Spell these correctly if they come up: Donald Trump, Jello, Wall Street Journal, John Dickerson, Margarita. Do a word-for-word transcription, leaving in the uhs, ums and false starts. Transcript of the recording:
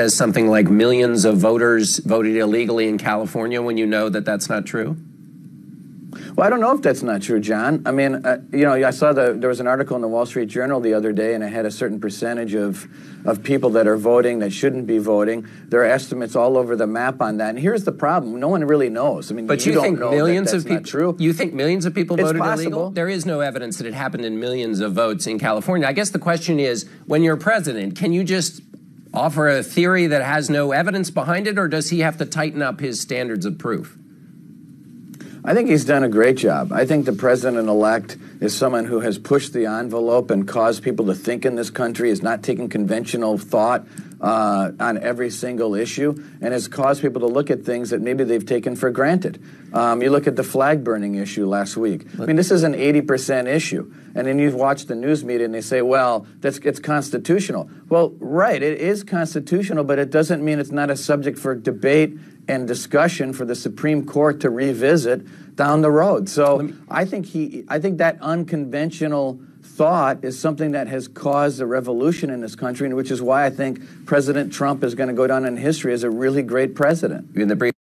as something like millions of voters voted illegally in California when you know that that's not true? Well, I don't know if that's not true, John. I mean, uh, you know, I saw the, there was an article in the Wall Street Journal the other day, and it had a certain percentage of, of people that are voting that shouldn't be voting. There are estimates all over the map on that. And here's the problem. No one really knows. I mean, but you, you think don't know millions that that's of people, true. You think millions of people it's voted possible. illegal? There is no evidence that it happened in millions of votes in California. I guess the question is, when you're president, can you just offer a theory that has no evidence behind it, or does he have to tighten up his standards of proof? I think he's done a great job. I think the president-elect is someone who has pushed the envelope and caused people to think in this country, is not taking conventional thought uh, on every single issue, and has caused people to look at things that maybe they've taken for granted. Um, you look at the flag-burning issue last week. I mean, this is an eighty percent issue. And then you've watched the news media and they say, well, that's, it's constitutional. Well, right, it is constitutional, but it doesn't mean it's not a subject for debate and discussion for the Supreme Court to revisit down the road. So I think he, I think that unconventional thought is something that has caused a revolution in this country, and which is why I think President Trump is going to go down in history as a really great president. In the brief